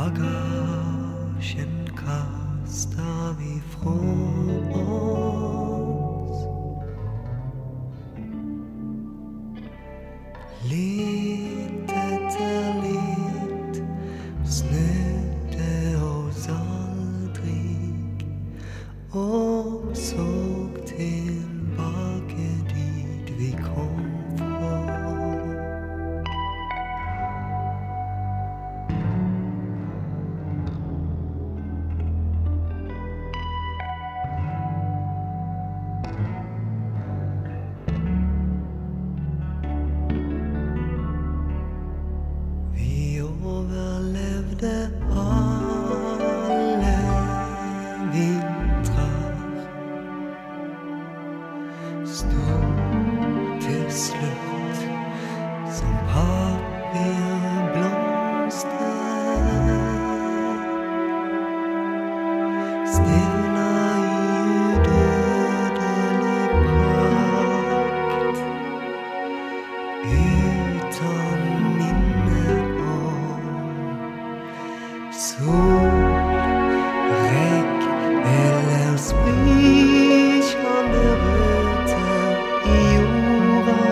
Bagasjen kastar vi fra oss. Litt etter litt snudde oss aldrig og såg tilbake dit vi kom fra. Alle vintrar stod til slutt som papirblomster, stivna i udødelig prakt, utan minne. Sol, regn eller sprikende røtter i jorda.